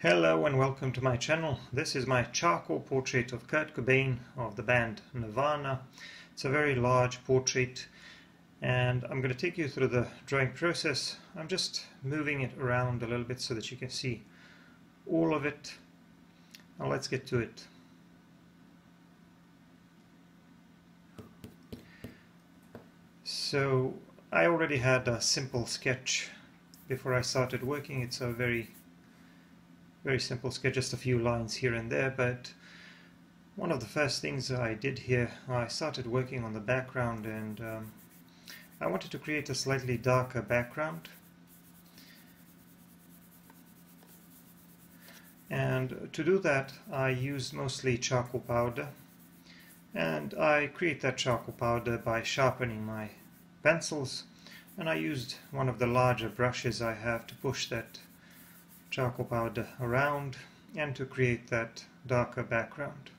Hello and welcome to my channel. This is my charcoal portrait of Kurt Cobain of the band Nirvana. It's a very large portrait and I'm going to take you through the drawing process. I'm just moving it around a little bit so that you can see all of it. Now let's get to it. So I already had a simple sketch before I started working. It's a very simple sketch, just a few lines here and there, but one of the first things I did here, I started working on the background, and I wanted to create a slightly darker background. And to do that I used mostly charcoal powder, and I create that charcoal powder by sharpening my pencils, and I used one of the larger brushes I have to push that charcoal powder around and to create that darker background.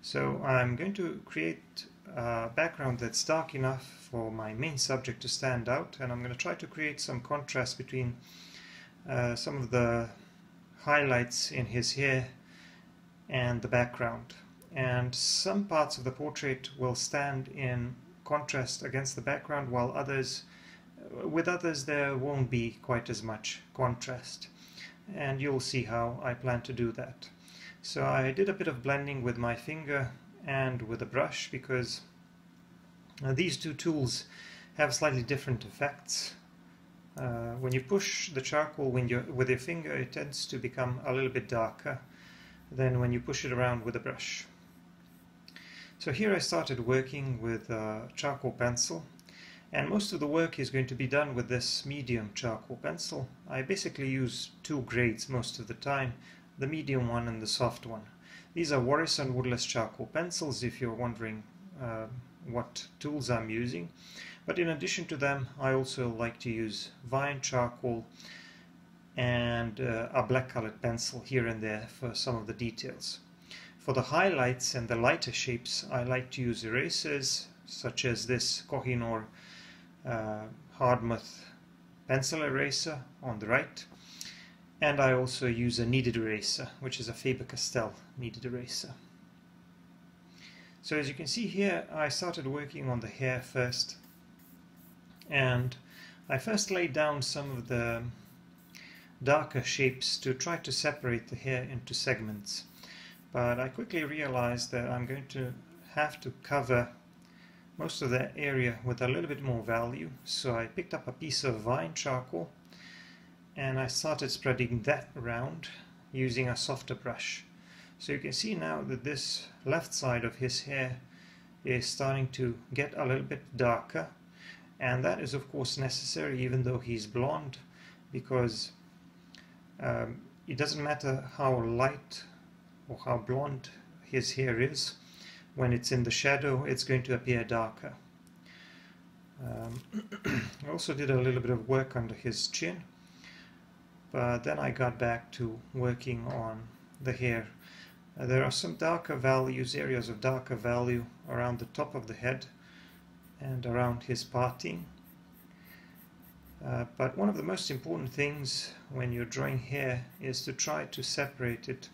So I'm going to create a background that's dark enough for my main subject to stand out, and I'm going to try to create some contrast between some of the highlights in his hair and the background. And some parts of the portrait will stand in contrast against the background, while others there won't be quite as much contrast, and you'll see how I plan to do that. So I did a bit of blending with my finger and with a brush, because these two tools have slightly different effects. When you push the charcoal with your finger, it tends to become a little bit darker than when you push it around with a brush. So here I started working with a charcoal pencil, and most of the work is going to be done with this medium charcoal pencil. I basically use two grades most of the time, the medium one and the soft one. These are Warrison woodless charcoal pencils, if you're wondering what tools I'm using. But in addition to them, I also like to use vine charcoal and a black colored pencil here and there for some of the details. For the highlights and the lighter shapes, I like to use erasers such as this Koh-I-Noor Hardtmuth pencil eraser on the right, and I also use a kneaded eraser, which is a Faber-Castell kneaded eraser. So as you can see here, I started working on the hair first, and I first laid down some of the darker shapes to try to separate the hair into segments, but I quickly realized that I'm going to have to cover most of that area with a little bit more value. So I picked up a piece of vine charcoal and I started spreading that around using a softer brush. So you can see now that this left side of his hair is starting to get a little bit darker, and that is of course necessary even though he's blonde, because it doesn't matter how light or how blonde his hair is. When it's in the shadow, it's going to appear darker. I also did a little bit of work under his chin, but then I got back to working on the hair. There are some darker values, areas of darker value around the top of the head and around his parting. But one of the most important things when you're drawing hair is to try to separate it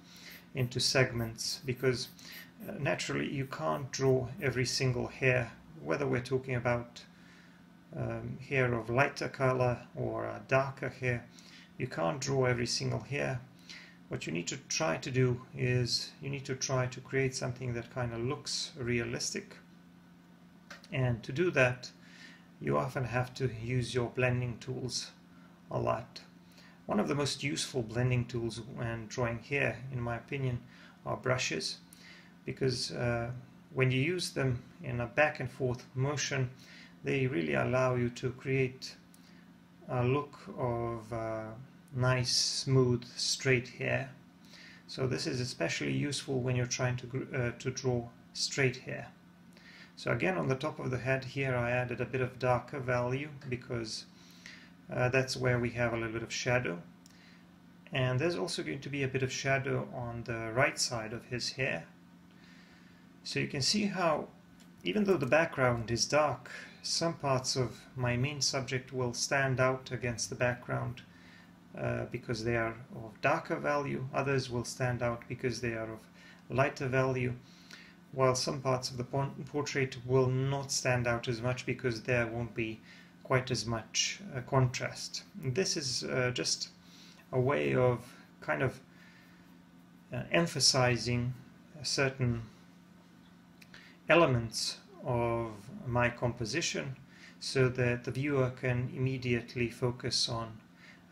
into segments, because naturally you can't draw every single hair, whether we're talking about hair of lighter color or darker hair. You can't draw every single hair. What you need to try to do is you need to try to create something that kind of looks realistic, and to do that you often have to use your blending tools a lot. One of the most useful blending tools when drawing hair, in my opinion, are brushes, because when you use them in a back and forth motion, they really allow you to create a look of nice, smooth, straight hair. So this is especially useful when you're trying to draw straight hair. So again, on the top of the head here I added a bit of darker value, because that's where we have a little bit of shadow, and there's also going to be a bit of shadow on the right side of his hair. So you can see how, even though the background is dark, some parts of my main subject will stand out against the background because they are of darker value, others will stand out because they are of lighter value, while some parts of the portrait will not stand out as much because there won't be quite as much contrast. This is just a way of kind of emphasizing certain elements of my composition so that the viewer can immediately focus on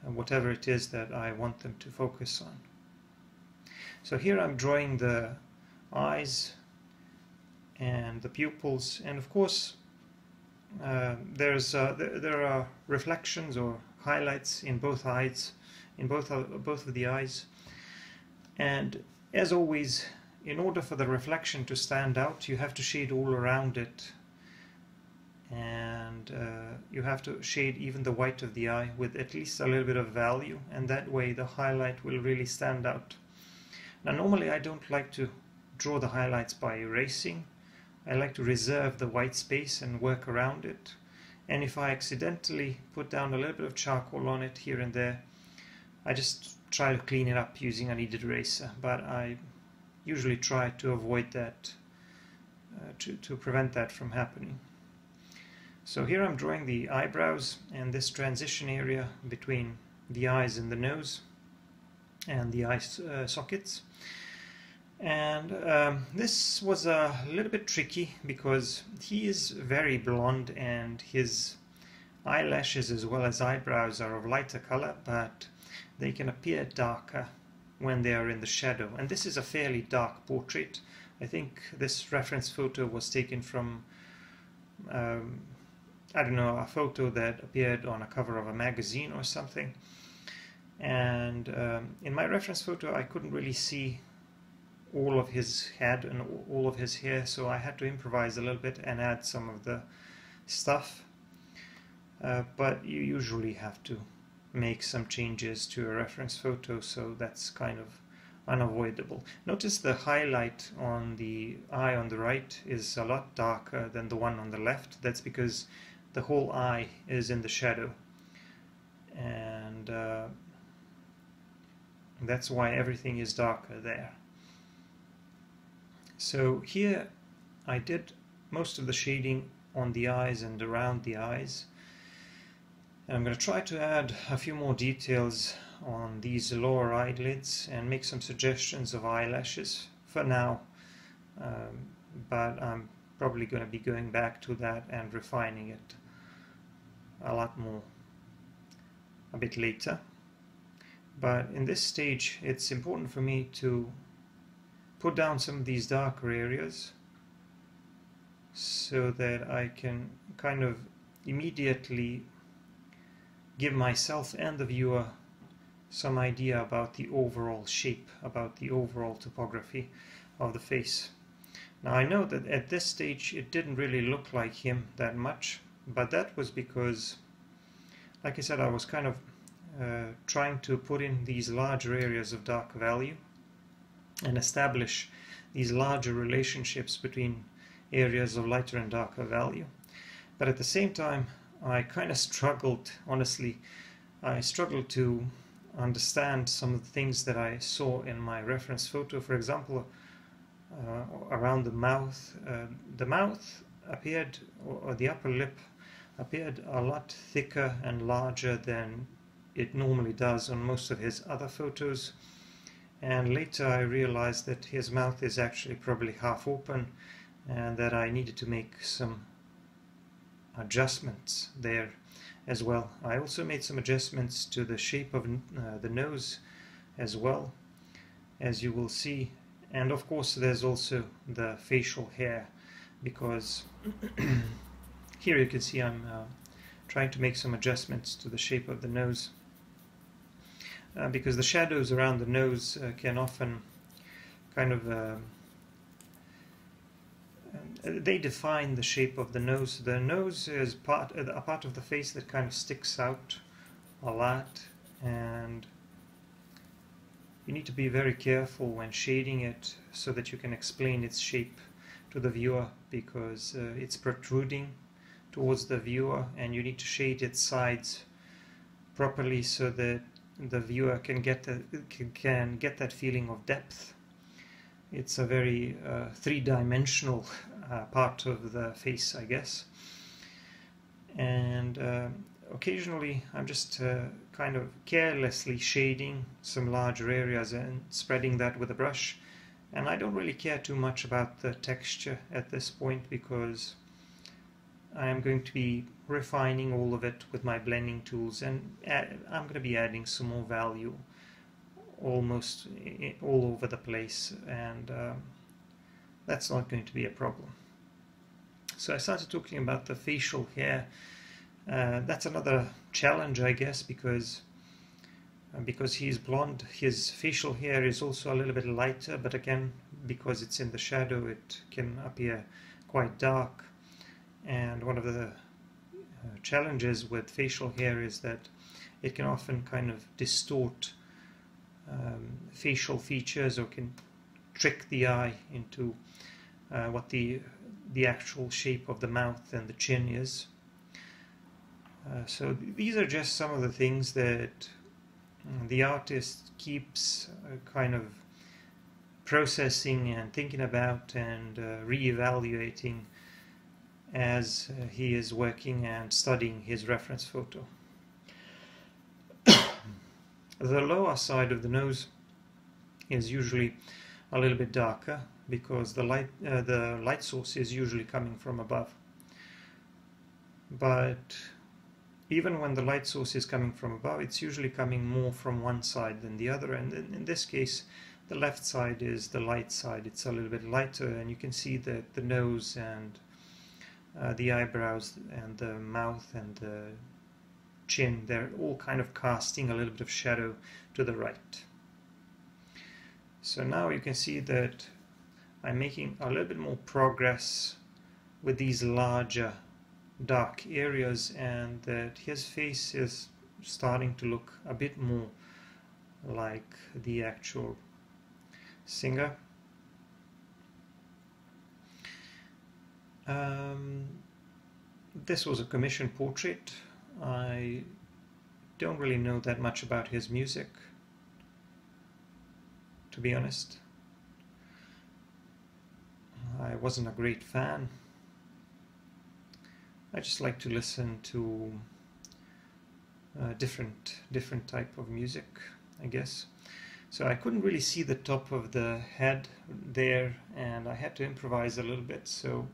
whatever it is that I want them to focus on. So here I'm drawing the eyes and the pupils, and of course there are reflections or highlights in both eyes, in both of the eyes, and as always, in order for the reflection to stand out, you have to shade all around it, and you have to shade even the white of the eye with at least a little bit of value, and that way the highlight will really stand out. Now normally I don't like to draw the highlights by erasing. I like to reserve the white space and work around it, and if I accidentally put down a little bit of charcoal on it here and there, I just try to clean it up using a kneaded eraser, but I usually try to avoid that, to prevent that from happening. So here I'm drawing the eyebrows and this transition area between the eyes and the nose and the eye sockets. And this was a little bit tricky because he is very blonde and his eyelashes as well as eyebrows are of lighter color, but they can appear darker when they are in the shadow. And this is a fairly dark portrait. I think this reference photo was taken from, I don't know, a photo that appeared on a cover of a magazine or something. And in my reference photo I couldn't really see all of his head and all of his hair, so I had to improvise a little bit and add some of the stuff, but you usually have to make some changes to a reference photo, so that's kind of unavoidable. Notice the highlight on the eye on the right is a lot darker than the one on the left. That's because the whole eye is in the shadow, and that's why everything is darker there. So here I did most of the shading on the eyes and around the eyes, and I'm going to try to add a few more details on these lower eyelids and make some suggestions of eyelashes for now, but I'm probably going to be going back to that and refining it a lot more a bit later. But in this stage it's important for me to put down some of these darker areas so that I can kind of immediately give myself and the viewer some idea about the overall shape, about the overall topography of the face. Now I know that at this stage it didn't really look like him that much, but that was because, like I said, I was kind of trying to put in these larger areas of dark value and establish these larger relationships between areas of lighter and darker value. But at the same time I kind of struggled, honestly, I struggled to understand some of the things that I saw in my reference photo. For example, around the mouth appeared, or the upper lip appeared a lot thicker and larger than it normally does on most of his other photos, and later I realized that his mouth is actually probably half open and that I needed to make some adjustments there as well. I also made some adjustments to the shape of the nose as well, as you will see, and of course there's also the facial hair, because here you can see I'm trying to make some adjustments to the shape of the nose, because the shadows around the nose can often kind of they define the shape of the nose. The nose is a part of the face that kind of sticks out a lot, and you need to be very careful when shading it so that you can explain its shape to the viewer, because it's protruding towards the viewer, and you need to shade its sides properly so that the viewer can get that feeling of depth. It's a very three-dimensional part of the face, I guess. And occasionally I'm just kind of carelessly shading some larger areas and spreading that with a brush. And I don't really care too much about the texture at this point, because I am going to be refining all of it with my blending tools, and I'm going to be adding some more value almost all over the place, and that's not going to be a problem. So I started talking about the facial hair. That's another challenge, I guess, because he's blonde, his facial hair is also a little bit lighter, but again, because it's in the shadow, it can appear quite dark. And one of the challenges with facial hair is that it can often kind of distort facial features, or can trick the eye into what the actual shape of the mouth and the chin is. So these are just some of the things that the artist keeps kind of processing and thinking about and reevaluating as he is working and studying his reference photo. The lower side of the nose is usually a little bit darker, because the light source is usually coming from above. But even when the light source is coming from above, it's usually coming more from one side than the other, and in this case the left side is the light side. It's a little bit lighter, and you can see that the nose and the eyebrows and the mouth and the chin, they're all kind of casting a little bit of shadow to the right. So now you can see that I'm making a little bit more progress with these larger dark areas, and that his face is starting to look a bit more like the actual singer. This was a commission portrait. I don't really know that much about his music, to be honest. I wasn't a great fan. I just like to listen to different type of music, I guess. So I couldn't really see the top of the head there, and I had to improvise a little bit. So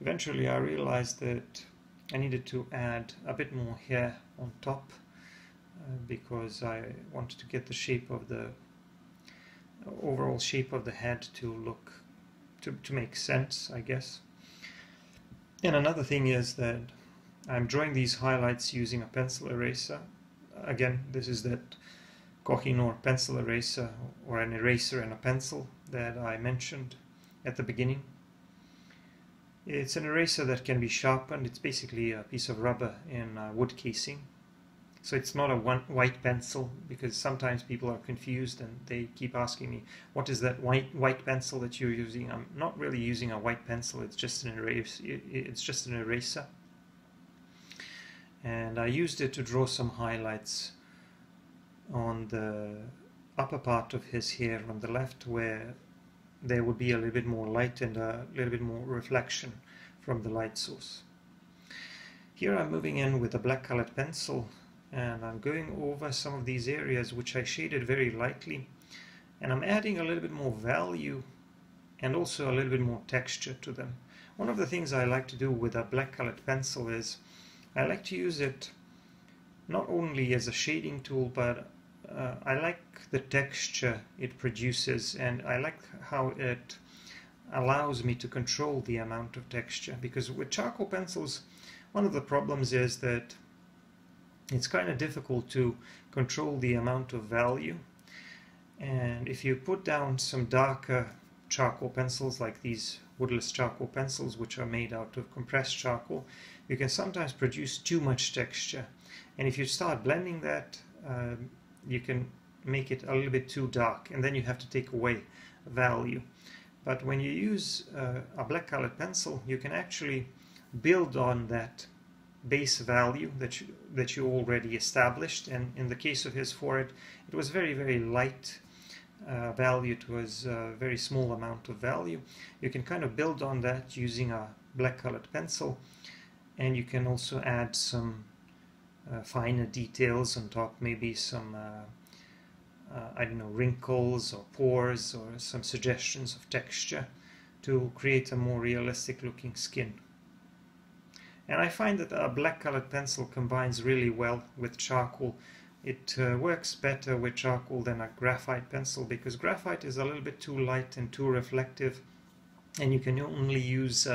eventually I realized that I needed to add a bit more hair on top, because I wanted to get the shape of the overall shape of the head to look to make sense, I guess. And another thing is that I'm drawing these highlights using a pencil eraser. Again, this is that Koh-I-Noor pencil eraser, or an eraser and a pencil, that I mentioned at the beginning. It's an eraser that can be sharpened. It's basically a piece of rubber in wood casing. So it's not a white pencil, because sometimes people are confused and they keep asking me, what is that white pencil that you're using? I'm not really using a white pencil, it's just an eraser. And I used it to draw some highlights on the upper part of his hair on the left, where there would be a little bit more light and a little bit more reflection from the light source. Here I'm moving in with a black colored pencil, and I'm going over some of these areas which I shaded very lightly, and I'm adding a little bit more value and also a little bit more texture to them. One of the things I like to do with a black colored pencil is I like to use it not only as a shading tool, but I like the texture it produces, and I like how it allows me to control the amount of texture, because with charcoal pencils one of the problems is that it's kind of difficult to control the amount of value. And if you put down some darker charcoal pencils, like these woodless charcoal pencils which are made out of compressed charcoal, you can sometimes produce too much texture, and if you start blending that, you can make it a little bit too dark, and then you have to take away value. But when you use a black colored pencil, you can actually build on that base value that you already established, and in the case of his forehead, it was very, very light value. It was a very small amount of value. You can kind of build on that using a black colored pencil, and you can also add some finer details on top, maybe some I don't know, wrinkles or pores or some suggestions of texture to create a more realistic looking skin. And I find that a black colored pencil combines really well with charcoal. It works better with charcoal than a graphite pencil, because graphite is a little bit too light and too reflective, and you can only use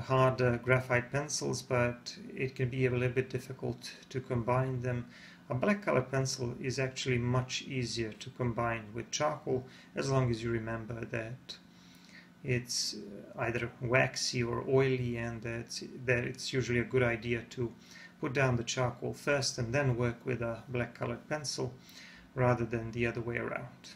hard graphite pencils, but it can be a little bit difficult to combine them. A black colored pencil is actually much easier to combine with charcoal, as long as you remember that it's either waxy or oily, and that it's usually a good idea to put down the charcoal first and then work with a black colored pencil, rather than the other way around.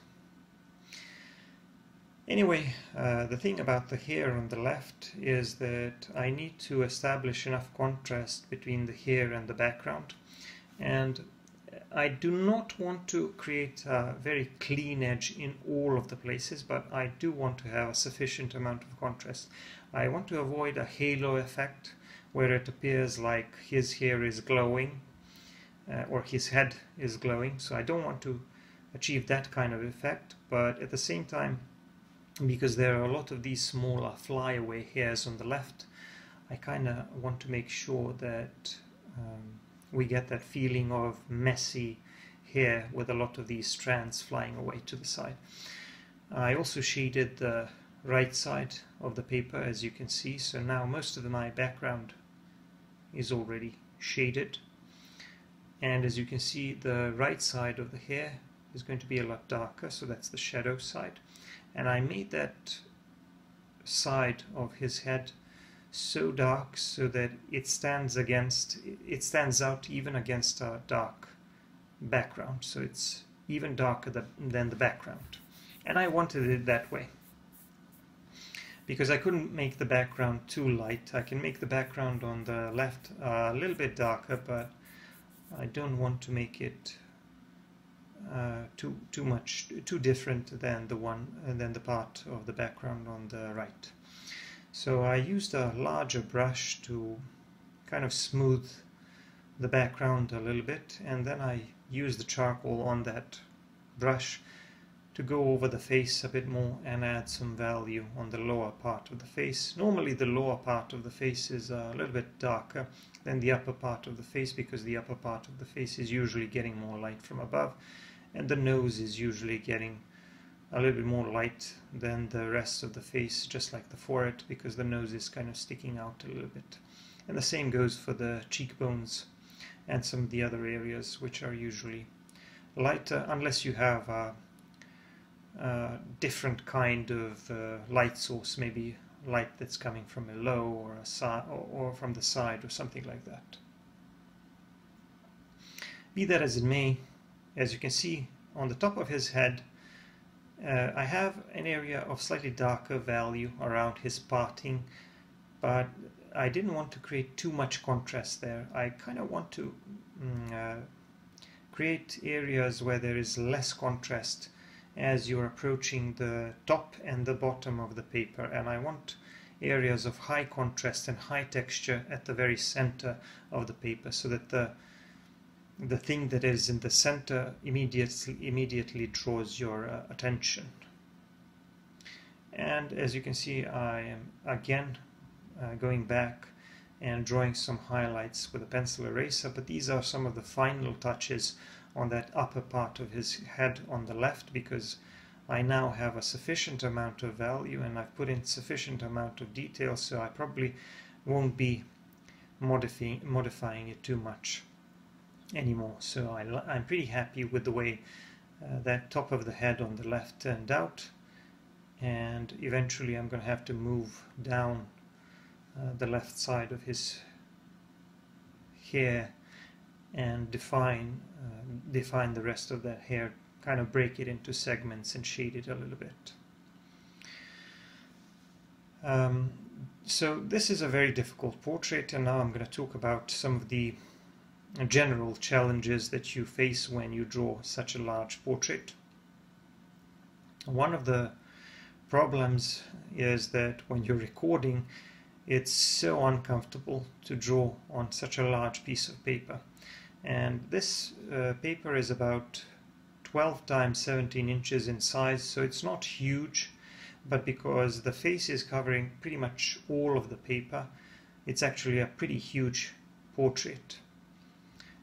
Anyway, the thing about the hair on the left is that I need to establish enough contrast between the hair and the background, and I do not want to create a very clean edge in all of the places, but I do want to have a sufficient amount of contrast. I want to avoid a halo effect where it appears like his hair is glowing or his head is glowing, so I don't want to achieve that kind of effect. But at the same time, because there are a lot of these smaller flyaway hairs on the left, I kind of want to make sure that we get that feeling of messy hair with a lot of these strands flying away to the side. I also shaded the right side of the paper, as you can see, so now most of my background is already shaded, and as you can see, the right side of the hair is going to be a lot darker, so that's the shadow side. And I made that side of his head so dark so that it stands out even against a dark background, so it's even darker than the background. And I wanted it that way because I couldn't make the background too light. I can make the background on the left a little bit darker, but I don't want to make it too different than the one and then the part of the background on the right. So I used a larger brush to kind of smooth the background a little bit, and then I used the charcoal on that brush to go over the face a bit more and add some value on the lower part of the face. Normally the lower part of the face is a little bit darker than the upper part of the face, because the upper part of the face is usually getting more light from above, and the nose is usually getting a little bit more light than the rest of the face, just like the forehead, because the nose is kind of sticking out a little bit. And the same goes for the cheekbones and some of the other areas, which are usually lighter, unless you have a different kind of light source, maybe light that's coming from below or from the side or something like that. Be that as it may, as you can see on the top of his head, I have an area of slightly darker value around his parting, but I didn't want to create too much contrast there. I kind of want to create areas where there is less contrast as you're approaching the top and the bottom of the paper, and I want areas of high contrast and high texture at the very center of the paper, so that the thing that is in the center immediately draws your attention. And as you can see, I am again going back and drawing some highlights with a pencil eraser, but these are some of the final touches on that upper part of his head on the left, because I now have a sufficient amount of value and I've put in sufficient amount of detail, so I probably won't be modifying it too much anymore. So I'm pretty happy with the way that top of the head on the left turned out, and eventually I'm going to have to move down the left side of his hair and define the rest of that hair, kind of break it into segments and shade it a little bit. So this is a very difficult portrait, and now I'm going to talk about some of the general challenges that you face when you draw such a large portrait. One of the problems is that when you're recording, it's so uncomfortable to draw on such a large piece of paper. And this paper is about 12 times 17 inches in size, so it's not huge. But because the face is covering pretty much all of the paper, it's actually a pretty huge portrait.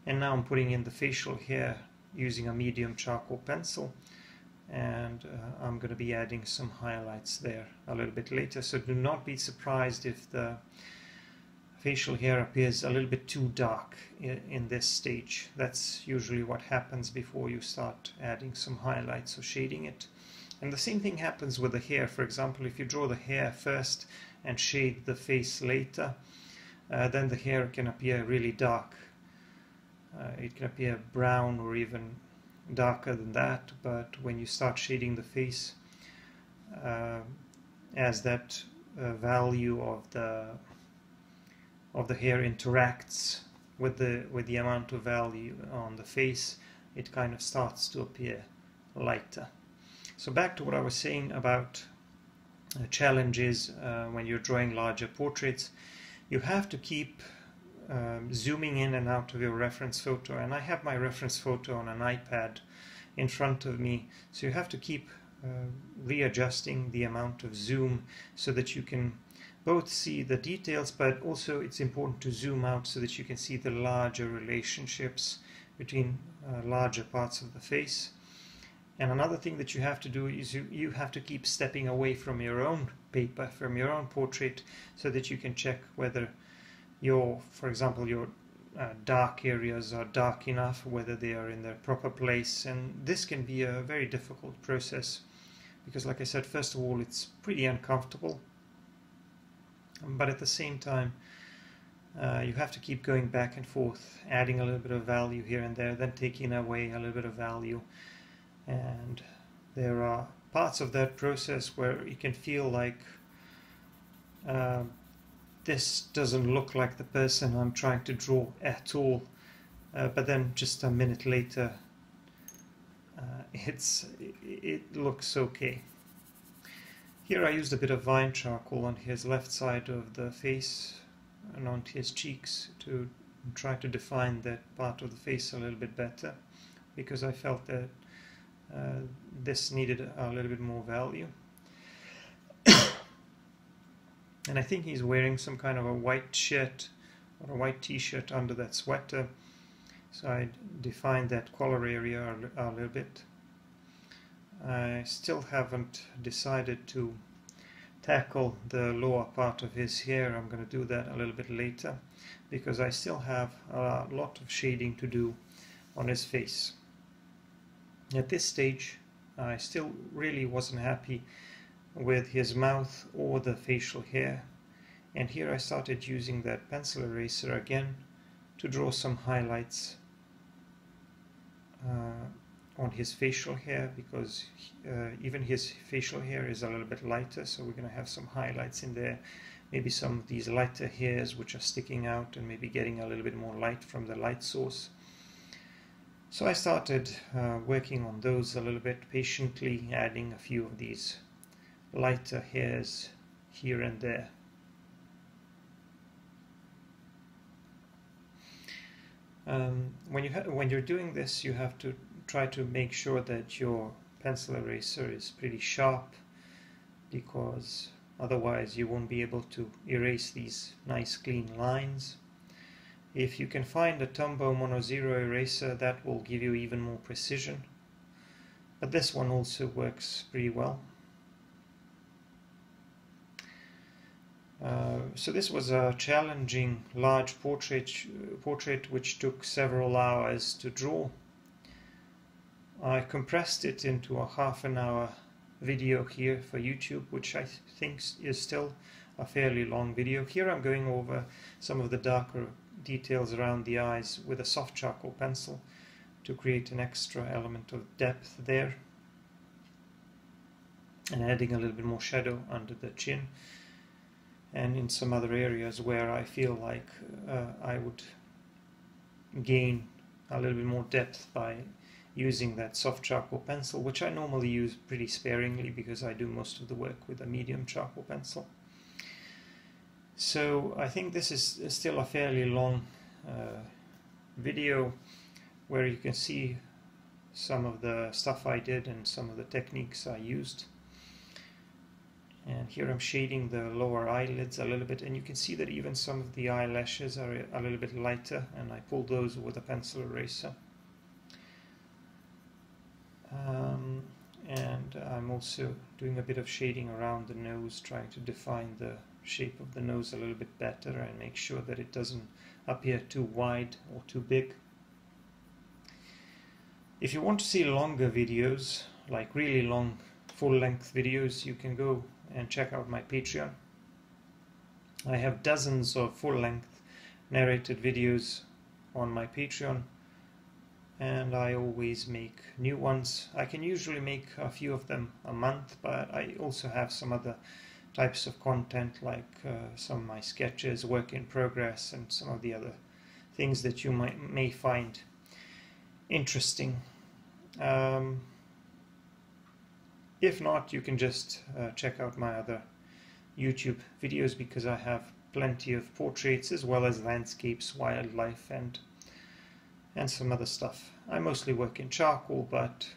And now I'm putting in the facial here using a medium charcoal pencil, and I'm going to be adding some highlights there a little bit later, so do not be surprised if the facial hair appears a little bit too dark in this stage. That's usually what happens before you start adding some highlights or shading it. And the same thing happens with the hair. For example, if you draw the hair first and shade the face later, then the hair can appear really dark. It can appear brown or even darker than that, but when you start shading the face, as that value of the hair interacts with the amount of value on the face, it kind of starts to appear lighter. So back to what I was saying about challenges when you're drawing larger portraits. You have to keep zooming in and out of your reference photo, and I have my reference photo on an iPad in front of me, so you have to keep readjusting the amount of zoom so that you can both see the details, but also it's important to zoom out so that you can see the larger relationships between larger parts of the face. And another thing that you have to do is you have to keep stepping away from your own paper, from your own portrait, so that you can check whether your, for example, your dark areas are dark enough, whether they are in their proper place. And this can be a very difficult process because, like I said, first of all, it's pretty uncomfortable. But at the same time, you have to keep going back and forth, adding a little bit of value here and there, then taking away a little bit of value. And there are parts of that process where it can feel like this doesn't look like the person I'm trying to draw at all, but then just a minute later it looks okay. Here I used a bit of vine charcoal on his left side of the face and on his cheeks to try to define that part of the face a little bit better, because I felt that this needed a little bit more value. And I think he's wearing some kind of a white shirt or a white t-shirt under that sweater, so I defined that collar area a little bit. I still haven't decided to tackle the lower part of his hair. I'm going to do that a little bit later because I still have a lot of shading to do on his face. At this stage, I still really wasn't happy with his mouth or the facial hair, and here I started using that pencil eraser again to draw some highlights on his facial hair, because even his facial hair is a little bit lighter, so we're going to have some highlights in there, maybe some of these lighter hairs which are sticking out and maybe getting a little bit more light from the light source. So I started working on those a little bit patiently, adding a few of these lighter hairs here and there. When you're doing this, you have to try to make sure that your pencil eraser is pretty sharp, because otherwise you won't be able to erase these nice clean lines. If you can find a Tombow Mono Zero eraser, that will give you even more precision, but this one also works pretty well. So this was a challenging large portrait which took several hours to draw. I compressed it into a half-an-hour video here for YouTube, which I think is still a fairly long video. Here I'm going over some of the darker details around the eyes with a soft charcoal pencil to create an extra element of depth there, and adding a little bit more shadow under the chin. and in some other areas where I feel like I would gain a little bit more depth by using that soft charcoal pencil, which I normally use pretty sparingly because I do most of the work with a medium charcoal pencil. So I think this is still a fairly long video where you can see some of the stuff I did and some of the techniques I used. And here I'm shading the lower eyelids a little bit, and you can see that even some of the eyelashes are a little bit lighter, and I pulled those with a pencil eraser. And I'm also doing a bit of shading around the nose, trying to define the shape of the nose a little bit better and make sure that it doesn't appear too wide or too big. If you want to see longer videos, like really long full-length videos, you can go and check out my Patreon. I have dozens of full-length narrated videos on my Patreon, and I always make new ones. I can usually make a few of them a month, but I also have some other types of content, like some of my sketches, work in progress, and some of the other things that you may find interesting. If not, you can just check out my other YouTube videos, because I have plenty of portraits as well as landscapes, wildlife, and some other stuff. I mostly work in charcoal, but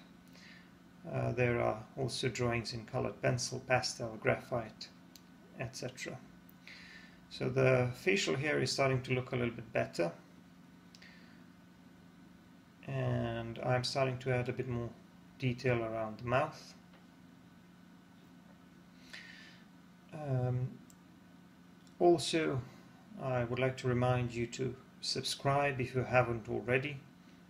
there are also drawings in colored pencil, pastel, graphite, etc. So the facial hair is starting to look a little bit better, and I'm starting to add a bit more detail around the mouth. Also, I would like to remind you to subscribe if you haven't already,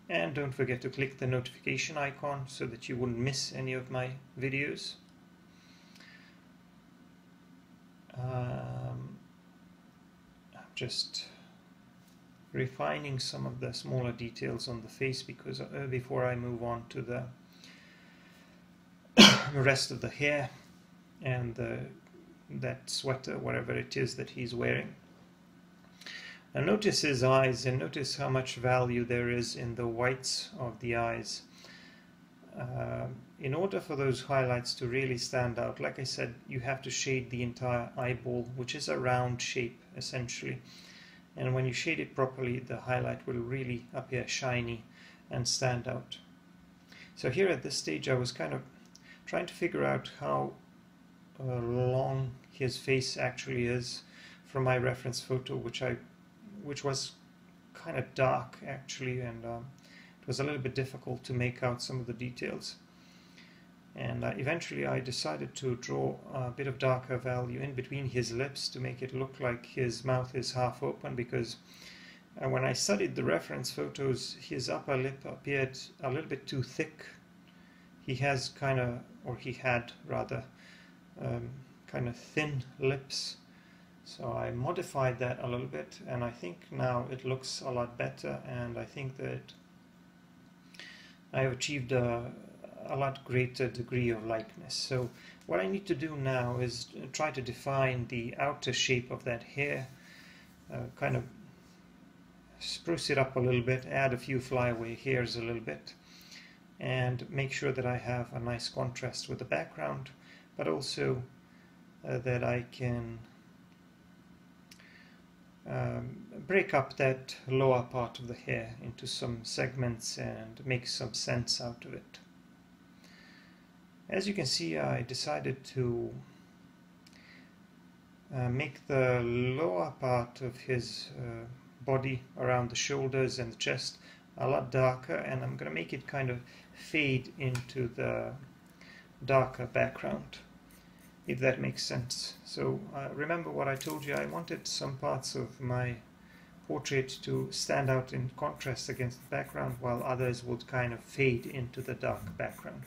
and don't forget to click the notification icon so that you wouldn't miss any of my videos. I'm just refining some of the smaller details on the face, because before I move on to the rest of the hair and that sweater, whatever it is that he's wearing. Now notice his eyes, and notice how much value there is in the whites of the eyes. In order for those highlights to really stand out, like I said, you have to shade the entire eyeball, which is a round shape essentially. And when you shade it properly, the highlight will really appear shiny and stand out. So here at this stage I was kind of trying to figure out how long his face actually is from my reference photo, which was kind of dark actually, and it was a little bit difficult to make out some of the details. And eventually I decided to draw a bit of darker value in between his lips to make it look like his mouth is half open, because when I studied the reference photos, his upper lip appeared a little bit too thick. He has kind of, or he had rather, kind of thin lips, so I modified that a little bit, and I think now it looks a lot better, and I think that I have achieved a lot greater degree of likeness. So what I need to do now is try to define the outer shape of that hair, kind of spruce it up a little bit, add a few flyaway hairs a little bit, and make sure that I have a nice contrast with the background, but also that I can break up that lower part of the hair into some segments and make some sense out of it. As you can see, I decided to make the lower part of his body around the shoulders and the chest a lot darker, and I'm going to make it kind of fade into the darker background, if that makes sense. So remember what I told you, I wanted some parts of my portrait to stand out in contrast against the background, while others would kind of fade into the dark background.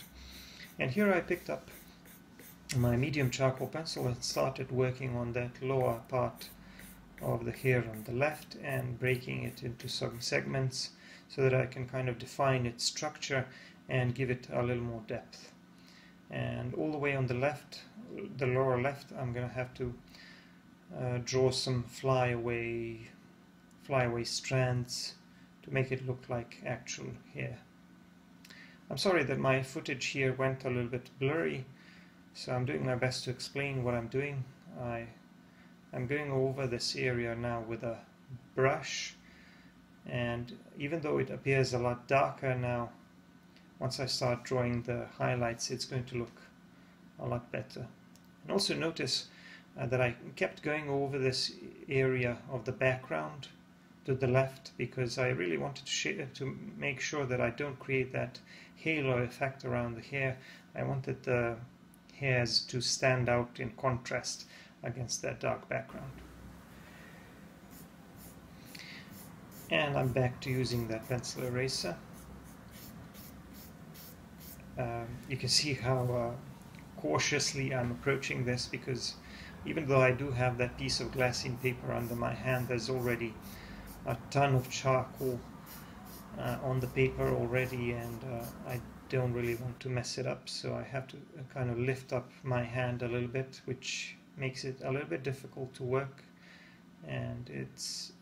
And here I picked up my medium charcoal pencil and started working on that lower part of the hair on the left, and breaking it into some segments so that I can kind of define its structure and give it a little more depth. And all the way on the left, the lower left, I'm going to have to draw some flyaway strands to make it look like actual hair. I'm sorry that my footage here went a little bit blurry, so I'm doing my best to explain what I'm doing. I'm going over this area now with a brush, and even though it appears a lot darker now, once I start drawing the highlights it's going to look a lot better. And also notice that I kept going over this area of the background to the left, because I really wanted to make sure that I don't create that halo effect around the hair. I wanted the hairs to stand out in contrast against that dark background. And I'm back to using that pencil eraser. You can see how cautiously I'm approaching this, because even though I do have that piece of glassine paper under my hand, there's already a ton of charcoal on the paper already, and I don't really want to mess it up, so I have to kind of lift up my hand a little bit, which makes it a little bit difficult to work, and it's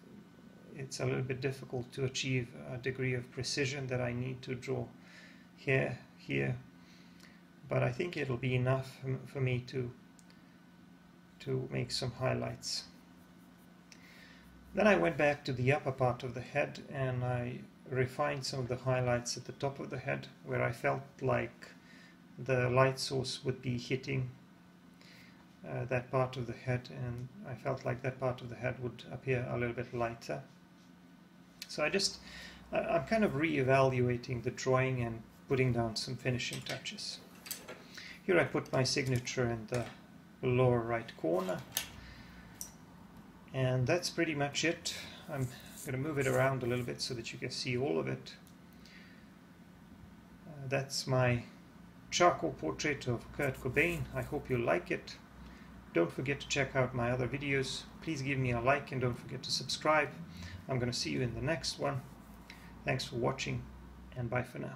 a little bit difficult to achieve a degree of precision that I need to draw here, but I think it'll be enough for me to make some highlights. Then I went back to the upper part of the head and I refined some of the highlights at the top of the head where I felt like the light source would be hitting that part of the head, and I felt like that part of the head would appear a little bit lighter. So I'm kind of re-evaluating the drawing and putting down some finishing touches. Here I put my signature in the lower right corner, and that's pretty much it. I'm going to move it around a little bit so that you can see all of it. That's my charcoal portrait of Kurt Cobain. I hope you like it. Don't forget to check out my other videos. Please give me a like and don't forget to subscribe. I'm going to see you in the next one. Thanks for watching, and bye for now.